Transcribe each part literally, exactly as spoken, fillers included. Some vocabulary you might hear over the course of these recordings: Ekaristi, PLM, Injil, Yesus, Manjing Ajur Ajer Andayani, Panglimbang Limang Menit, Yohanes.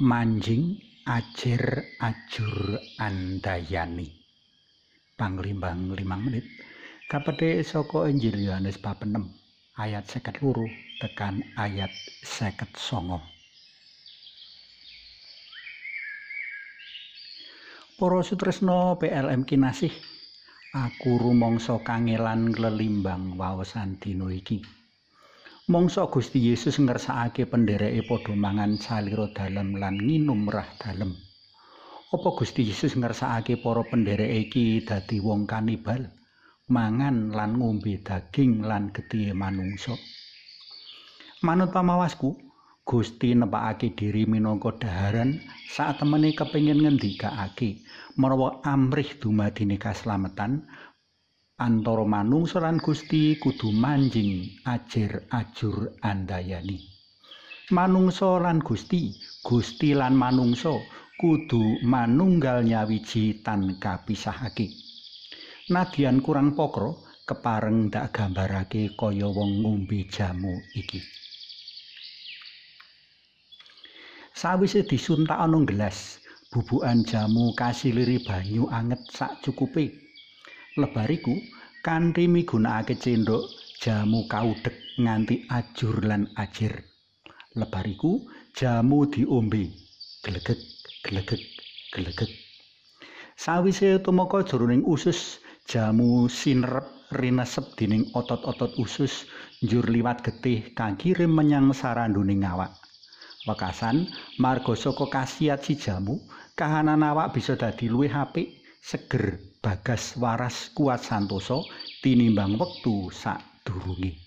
Manjing Ajur Ajer Andayani Panglimbang Limang Menit Kapete saka Injil Yohanes bab enem ayat seket loro tekan ayat seket songo. Para sutresno P L M kinasih, aku rumangsa kangelan nglelimbang waosan dina iki. Mongso Gusti Yesus ngersakake pendereke padha mangan salira dalem lan nginumrah dalem. Apa Gusti Yesus ngersakake para pendereke iki dadi wong kanibal, mangan lan ngombe daging lan getih manungsa? Manut pamawasku, Gusti nepakake diri minangka daharan saat temene kepengin ngendikake menawa amrih dumadine kaslametan antara manungsa lan Gusti kudu manjing ajir ajur andayani. Manungsa lan Gusti, Gusti lan manungsa kudu manunggal nyawiji tan kapisahake. Nadyan kurang pakra, kepareng ndak gambarake kaya wong ngombe jamu iki. Sawise disuntak ana gelas, bubukan jamu kasiliri banyu anget sak cukupe. Lebariku kanthi migunakake cendhok jamu kaudhek nganti ajur lan ajir. Lebariku jamu diombe glegeg glegeg glegeg. Sawise tumeka jroning usus, jamu sinrep rinesep dening otot-otot usus njur liwat getih kang kirim menyang saranduning awak. Wekasan marga saka khasiat si jamu, kahanan awak bisa dadi luwih apik, seger, bagas, waras, kuat santoso tinimbang wektu sadurunge.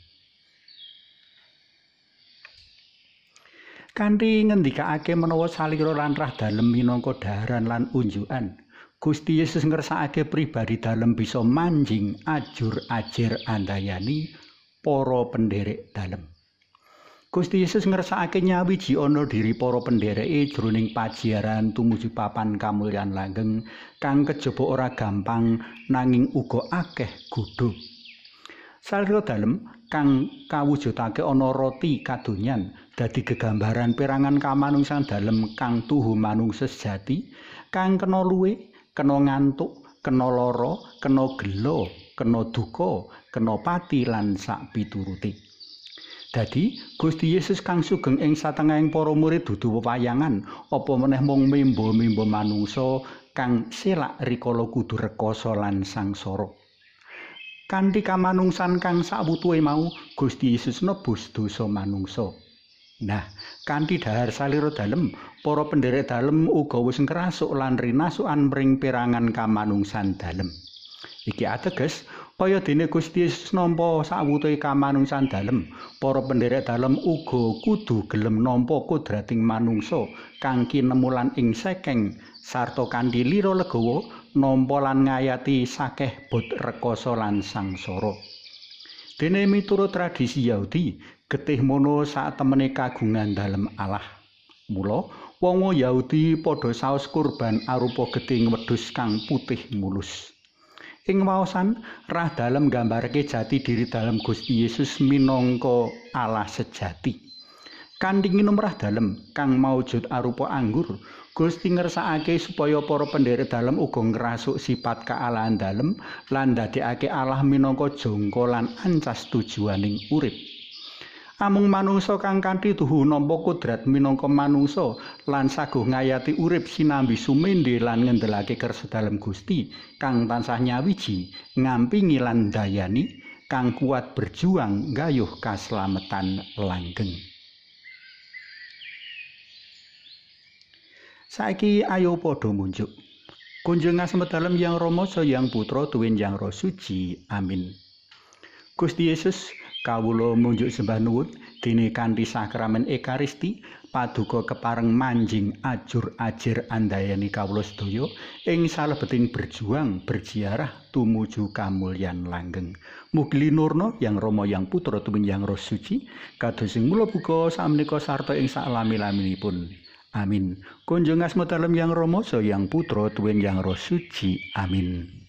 Kanthi ngendikake menawa salira lan rah dalem minangka daharan lan unjukan, Gusti Yesus ngersakake pribadi dalem bisa manjing ajur ajir andayani para penderek dalem. Gusti Yesus ngersakake nyawiji ana diri para pendereke jroning pajiaran tumuju papan kamulyan langgeng kang kejaba ora gampang nanging uga akeh godho. Salira dalem kang kawujudake ana roti kadonyan dadi gegambaran perangan kamanungsan dalem kang tuhu manungsa sejati kang kena luwe, kena ngantuk, kena lara, kena gelo, kena duka, kena pati lan sak pituruti. Dadi Gusti Yesus kang sugeng ing satengahing para murid dudu wewayangan apa meneh mung mimba-mimba manungsa kang selak rikala kudu rekasa lan sangsara. Kanthi kamanungsan kang sawutuhe mau Gusti Yesus nebus dosa manungsa. Nah, kanthi dahar salira dalem, para penderek dalem uga wis ngrasuk lan rinasukan mring perangan kamanungsan dalem. Iki ateges kaya dene Gusti Yesus nampa sawutuhe kamanungsan dalem, para penderek dalem uga kudu gelem nampa kodrating manungsa kang kinemulan ing sekeng sarta kanthi lira legawa nampa lan ngayati sakeh bot rekasa lan sangsara. Dene miturut tradisi Yahudi, getih mono sak temene kagungan dalem Allah. Mula wong Yahudi padha saos kurban arupa getih wedhus kang putih mulus. Ing waosan, rah dalem nggambarake jati diri dalem Gusti Yesus minangka Allah sejati. Kanthi nginumrah dalem kang maujud arupa anggur, Gusti ngersakake supaya para penderek dalem uga ngrasuk sipat kaalahan dalem lan ndadekake Allah minangka jangka lan ancas tujuaning urip. Amung manungsa kang kanthi tuhu nampa kodrat minangka manungsa lan saguh ngayati urip sinambi sumendhe lan ngendelake kersa dalem Gusti kang tansah nyawiji, ngampingi lan ndayani, kang kuat berjuang nggayuh kaslametan langgeng. Saiki ayo padha munjuk. Kunjung asma dalem Yang Rama Yang Putra Tuwin Yang Roh Suci. Amin. Gusti Yesus, kawula munjuk sembah nuwun dene kanthi sakramen Ekaristi paduka kepareng manjing ajur ajir andayani kawula sedaya ing salebeting berjuang berziarah tumuju kamulyan langgeng. Mugi linurna Yang Rama Yang Putra Tuwin Yang Roh Suci kados ing mula buka sakmenika sarta ing salami-laminipun. Amin. Kunjung asma dalem Yang Rama Yang Putra Tuwin Yang Roh Suci. Amin.